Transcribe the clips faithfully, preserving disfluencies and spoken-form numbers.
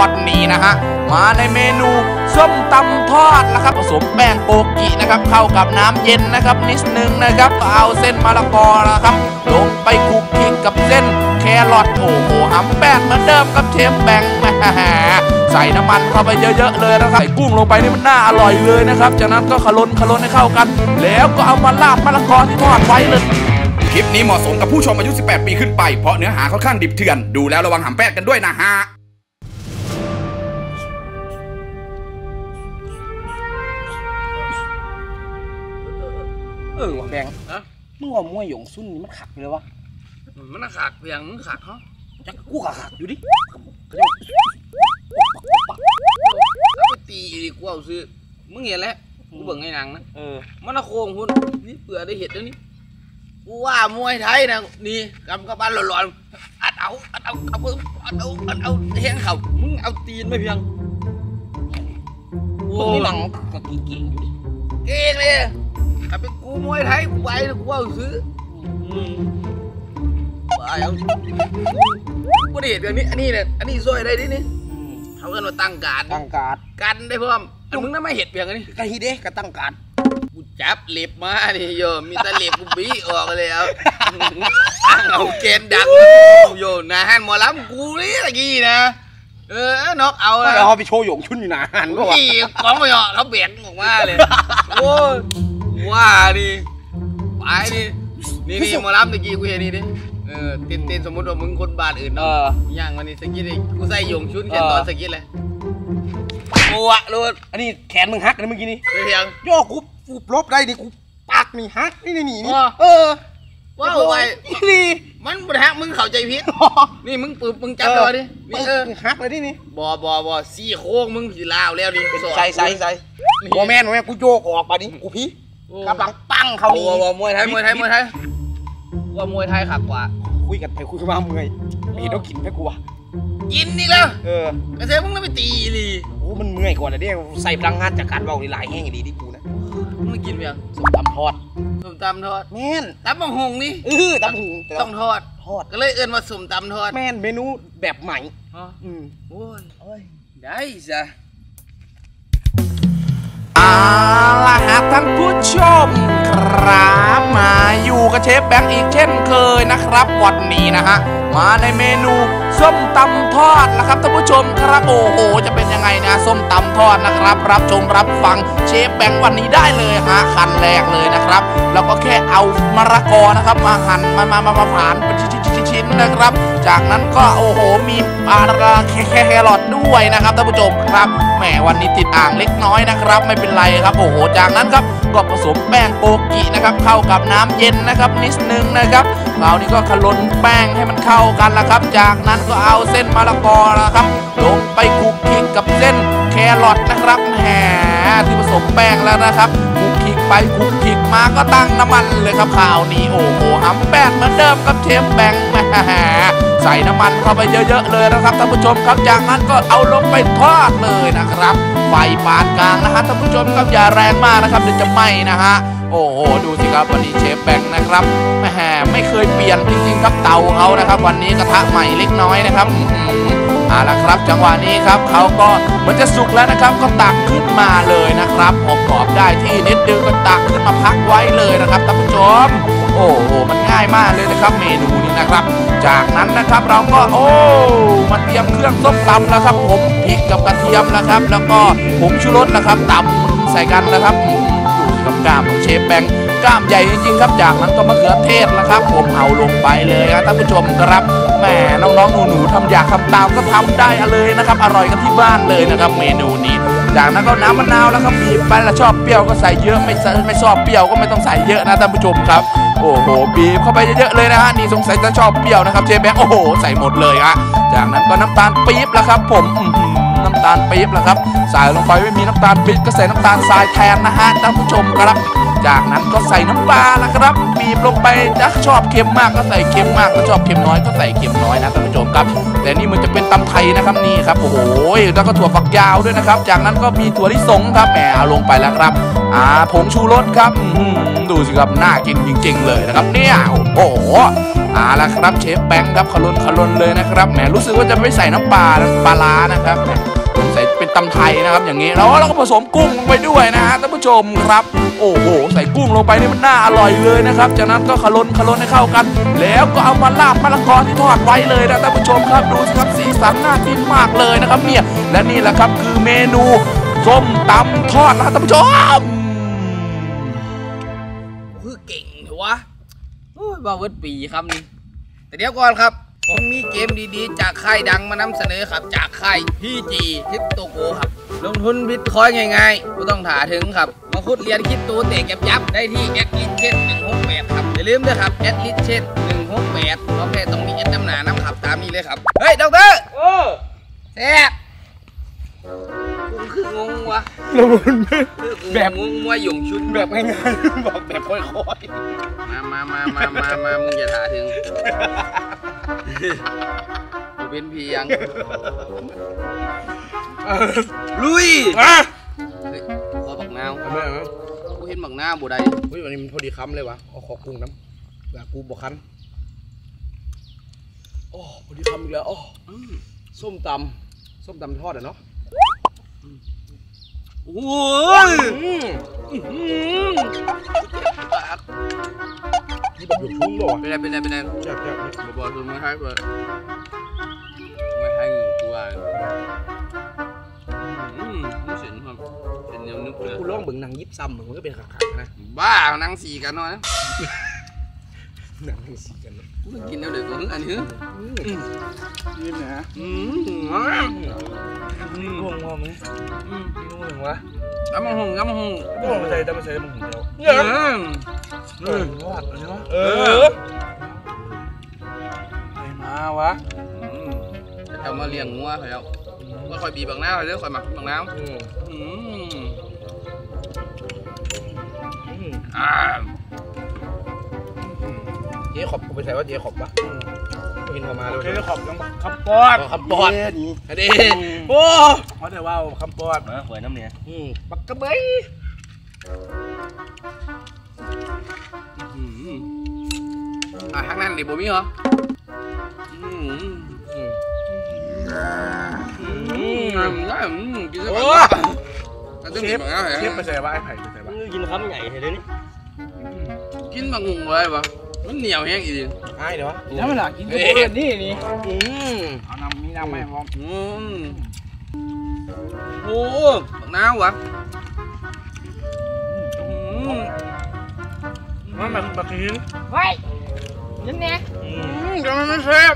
วันนี้นะฮะมาในเมนูส้มตำทอดนะครับผสมแป้งโกกินะครับเข้ากับน้ำเย็นนะครับนิดนึงนะครับเอาเส้นมะละกอนะครับลงไปคลุกคลิกกับเส้นแครอทโอ้โหหำแป้งเหมือนเดิมครับเชฟแบงค์แม่ใส่น้ำมันเข้าไปเยอะๆเลยนะครับใส่กุ้งลงไปนี่มันน่าอร่อยเลยนะครับจากนั้นก็ขลนขลนให้เข้ากันแล้วก็เอามาราดมะละกอที่ทอดไว้เลยคลิปนี้เหมาะสมกับผู้ชมอายุสิบแปดปีขึ้นไปเพราะเนื้อหาค่อนข้างดิบเถื่อนดูแล้วระวังหำแป้งกันด้วยนะฮะเออว่ะแบงค์นะมึงว่ามวยหยงซุ่นนี่มันขักเลยวะมันน่าขักเพียงมึงขักเหรอจักกูขักขักอยู่ดิแล้วตีดีกว่าซื้อมึงเห็นแล้วกูเบิ่งไอ้นางนะเออมันน่าโค้งหุ่นนี่เปื่อได้เห็ดแล้วนี่กูว่ามวยไทยนะนี่กำกับบ้านหลอนๆอัดเอาอัดเอาเอาอัดเอาอัดเอาแทงเขามึงเอาตีนไม่เพียงมึงนี่หลังก็เก่งอยู่ดิเก่งเลยถ้าเป็นกูมวยไทยกูไปกูว่าซื้อไปเอากูได้เห็นแบบนี้อันนี้เนี่ยอันนี้ซอยได้ดินี่เขาเอิ้นว่าตั้งการตั้งการกันได้เพิ่มมึงน่าไม่เห็ดเพียงอันนี้กะฮีเด้กะตั้งการกูจับเล็บมาดิโยมมีแต่เล็บกูบี้ออกเลยเอาเอาเกณฑ์ดักโยมนะฮันหมอลำกูนี่ตะกี้นะเออน็อกเอาแล้วเขาไปโชว์หยงชุนอยู่นะฮันก็ว่าของไปเหรอเขาเบี่ยงออกมาเลยโอ้ว้าดิไปดินี่นี่หมอลำตะกี้กูเห็นนี่ดิเออเต้นเต้นสมมติว่ามึงคนบ้านอื่นเนาะย่างวันนี้สกิทเลยกูใส่หยงชุนแขนตอนสกิทเลยโอ้ะลูกอันนี้แขนมึงหักนะเมื่อกี้นี่เพียงย่อกูกูลบได้ดิกูปากนี่หักนี่นี่นี่เออว้าวไปนี่มันบดหักมึงเข้าใจผิดนี่มึงปืบมึงจับเลยดินี่เออหักเลยดินี่บอบอบอซี่โค้งมึงสีลาวแล้วดิใส่ใส่ใส่โมแมนโมแมนกูโยกออกป่ะนี่กูพี่กำลังปั้งเขานี่บอบอมวยไทยมวยไทยมวยไทยว่ามวยไทยขับกว่าคุยกันไปคุยกันมาเมื่อยเห็นแล้วกินไหมกูวะกินนี่แล้วเออกระเซาะมึงแล้วไปตีดิโอ้มันเมื่อยกว่าเลยเนี่ยใส่พลังงานจากการเบาหลายแห้งดีที่กูนะมึงกินเพียงส้มตำทอดส้มตำทอดแม่นตำบักหุ่งนี่เออตำบักหุ่งต้องทอดทอดก็เลยเอิ้นว่าส้มตำทอดแม่นเมนูแบบใหม่อ๋ออืมโอ้ยโอ้ยได้จ้ะเอาล่ะครับท่านผู้ชมครับมาอยู่กับเชฟแบงค์อีกเช่นเคยนะครับวันนี้นะฮะมาในเมนูส้มตำทอดนะครับท่านผู้ชมครับโอ้โหจะเป็นยังไงนะส้มตำทอดนะครับรับชมรับฟังเชฟแบงค์วันนี้ได้เลยฮะขั้นแรกเลยนะครับแล้วก็แค่เอามะละกอนะครับมาหั่นมามามามาผ่านเป็นชิ้นๆนะครับจากนั้นก็โอ้โหมีปลาแครอทด้วยนะครับท่านผู้ชมครับแหมวันนี้ติดอ่างเล็กน้อยนะครับไม่เป็นไรครับโอ้โหจากนั้นครับก็ผสมแป้งโกกินะครับเข้ากับน้ำเย็นนะครับนิดนึงนะครับเรานี่ก็ขลนแป้งให้มันเข้ากันละครับจากนั้นก็เอาเส้นมะละกอนะครับลงไปคลุกคลิกกับเส้นแครอทนะครับแหมที่ผสมแป้งแล้วนะครับคลุกคลิกไปคลุกคลิกมาก็ตั้งน้ำมันเลยครับข่าวนี้โอ้โหหำแป้งเหมือนเดิมครับเชฟแบงค์แหมใส่น้ำมันเข้าไปเยอะๆเลยนะครับท่านผู้ชมครับจากนั้นก็เอาลงไปทอดเลยนะครับไฟปานกลางนะฮะท่านผู้ชมครับอย่าแรงมากนะครับเดี๋ยวจะไหม้นะฮะโอ้โหดูสิครับวันนี้เชฟแบงค์นะครับแหมไม่เคยเปลี่ยนจริงๆครับเตาเขานะครับวันนี้กระทะใหม่เล็กน้อยนะครับอ่าละครับจังหวะนี้ครับเขาก็มันจะสุกแล้วนะครับก็ตักขึ้นมาเลยนะครับหอมกรอบได้ที่นิดเดียวก็ตักขึ้นมาพักไว้เลยนะครับท่านผู้ชมโอ้โหมันง่ายมากเลยนะครับเมนูนี้นะครับจากนั้นนะครับเราก็โอ้มาเตรียมเครื่องส้มตำแล้วครับผมพริกกับกระเทียมนะครับแล้วก็ผงชูรสนะครับตำใส่กันนะครับกับกล้ามของเชฟแบงค์กล้ามใหญ่จริงๆครับจากนั้นก็มะเขือเทศนะครับผมเอาลงไปเลยครับท่านผู้ชมครับแหมน้องๆหนูๆทำอยากทำตามก็ทำได้เลยนะครับอร่อยกันที่บ้านเลยนะครับเมนูนี้จากนั้นก็น้ำมะนาวแล้วครับบีบไปแล้วชอบเปรี้ยวก็ใส่เยอะไม่ไม่ชอบเปรี้ยวก็ไม่ต้องใส่เยอะนะท่านผู้ชมครับโอ้โหบีบเข้าไปเยอะๆเลยนะฮะนี่สงสัยจะชอบเปรี้ยวนะครับเชฟแบงค์โอ้โหใส่หมดเลยฮะจากนั้นก็น้ำตาลปี๊บแล้วครับผมน้ำตาลปี๊บแล้วครับใส่ลงไปไม่มีน้ำตาลปี๊บก็ใส่น้ำตาลทรายแทนนะฮะท่านผู้ชมครับจากนั้นก็ใส่น้ำปลาแล้วครับบีบลงไปถ้าชอบเค็มมากก็ใส่เค็มมากถ้าชอบเค็มน้อยก็ใส่เค็มน้อยนะท่านผู้ชมครับแต่นี่มันจะเป็นตำไทยนะครับนี่ครับโอ้โหแล้วก็ถั่วฝักยาวด้วยนะครับจากนั้นก็มีถั่วลิสงครับแหมเอาลงไปแล้วครับอ่าผงชูรสครับดูสิครับน่ากินจริงๆเลยนะครับเนี่ยโอ้โห เอาละครับเชฟแบงค์ครับขลุนขลุนเลยนะครับแหมรู้สึกว่าจะไม่ใส่น้ำปลาปลาร้านะครับใส่เป็นตำไทยนะครับอย่างนี้แล้วเราก็ผสมกุ้งลงไปด้วยนะฮะท่านผู้ชมครับโอ้โหใส่กุ้งลงไปนี่มันน่าอร่อยเลยนะครับจากนั้นก็ขลุนขลุนให้เข้ากันแล้วก็เอามาลาบมะละกอที่ทอดไว้เลยนะท่านผู้ชมครับดูสิครับสีสันน่ากินมากเลยนะครับเนี่ยและนี่แหละครับคือเมนูส้มตำทอดนะท่านผู้ชมคือเก่งเหรอวะว่าเวิร์ดปีครับนี่แต่เดี๋ยวก่อนครับผมมีเกมดีๆจากค่ายดังมานำเสนอครับจากค่าย พี จี คริปโตโกครับลงทุนบิตคอยน์ง่ายๆไม่ต้องถาถึงครับมาคุดเรียนคริปโตเตะแก็บยับได้ที่แอดลิชเชนหนึ่งหกแปดครับอย่าลืมด้วยครับแอดลิชเชนหนึ่งหกแปดโอเคตรงนี้แอดน้ำหนาน้ำขับตามนี้เลยครับเฮ้ยดอกเตอร์เออแซ่บกูคืองงวะละมุนแบบงงว่าหยงชุนแบบง่ายๆบอกแบบค่อยๆมามามามามามามึงอย่าถาถึงกูเป็นเพียงลุยอ่ะขอบักนาวไม่ไหมกูเห็นบักนาวบ่ได้เฮ้ยวันนี้มันพอดีค้ำเลยวะเอาขอกุ้งน้ำแบบกูบอกคันโอ้พอดีค้ำอีกแล้วโอ้ส้มตำส้มตำทอดอ่ะเนาะโอ้ยนี่แบบหยกชุ่มบ่เป็นไรเป็นไรเป็นไรแจ๊บแจ๊บบ่บ่คือไม่ให้บ่ไม่ให้หนึ่งตัวอืมนี่เสียงครับเป็นแนวนึกเลยกูร้องเบิ่งหนังยิบซ้ำเหมือนมันก็เป็นขักๆนะบ้าหนังสี่กันเนาะหนังสี่กันกูต้องกินแล้วเดี๋ยวกูอันนี้นี่นะอืมนี่ห่วงห่วงนี่ห่วงวะน้ำมันห่วงน้ำมันห่วงห่วงมาใส่แต่มาใส่มันห่วงเดียวเนี่ยนี่วาดอะไรวะเออใครมาวะจะมาเลี้ยงงัวใครเอาก็คอยบีบบางหน้าคอยเลือกคอยหมักบางน้ำเจ๊ขอบกูไปใส่ว่าเจ๊ขอบปะกินออกมาเลยคือขอบน้ำคำปอดคำปอดอดีโอ้เขาเดี๋ยวว่าคำปอดนะหวยน้ำเนี่ยปักกระเบยอ่ะฮักนั่นดิบ่มีเหรอโอ้เชฟเชฟไปใส่ว่าไอ้ไผ่ไปใส่ว่ากินคำใหญ่เห็นเลยนี่กินมางงเลยวะมันเหนียวแห้งอีกดิง่ายเดี๋ยวแล้วเวลากินก็เปิดนี่นี่อืมเอาน้ำมีน้ำไหมพ่ออืมโอ้บักน้าวะอืมมันแบบแบบนี้เฮ้ยนี่ไงอืมเดี๋ยวมันไม่เชฟ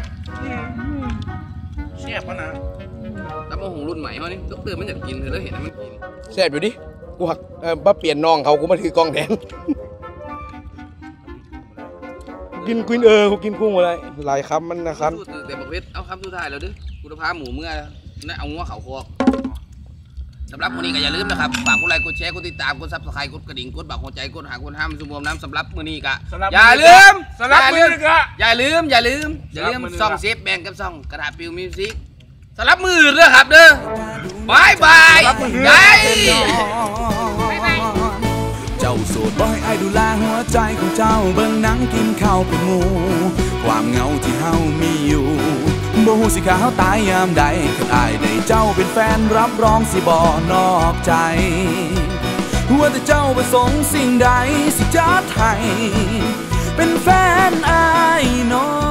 เชฟป่ะนะแล้วมาหงรุ่นใหม่เขานี่ต้องเติมมันอยากกินเลยแล้วเห็นมันกินเชฟอยู่ดิกูหักเออมาเปลี่ยนน้องเขากูมาถือกล้องแทนกินกุ้งเออกูกินกุ้งอะไรหลายคำมันนะครับแต่บอกเพชรเอาคำสุดท้ายแล้วดิกูจะพาหมูเมื่อนั่นเอาง้อเข่าคอสำหรับวันนี้ก็อย่าลืมนะครับฝากกดไลค์กดแชร์กดติดตามกดซับสไครต์กดกระดิ่งกดบักหัวใจกดหางกดห้ามซุ่มรวมน้ำสำหรับวันนี้ก็อย่าลืมอย่าลืมอย่าลืมอย่าลืมอย่าลืมซ่องเซฟแบงกับซ่องกระดาษปิวมิวสิกสำหรับมือด้วยครับเด้อบายบายบายเจ้าโสดบ่ให้อ้ายดูแลหัวใจของเจ้าเบิ่งหนังกินข้าวเป็นหมู่ความเหงาที่เฮามีอยู่บ่ฮู้สิข้าวตายยามใดคันอ้ายได้เจ้าเป็นแฟนรับรองสิบ่นอกใจว่าแต่เจ้าประสงค์สิ่งใดสิจัดให้เป็นแฟนอ้ายน้อ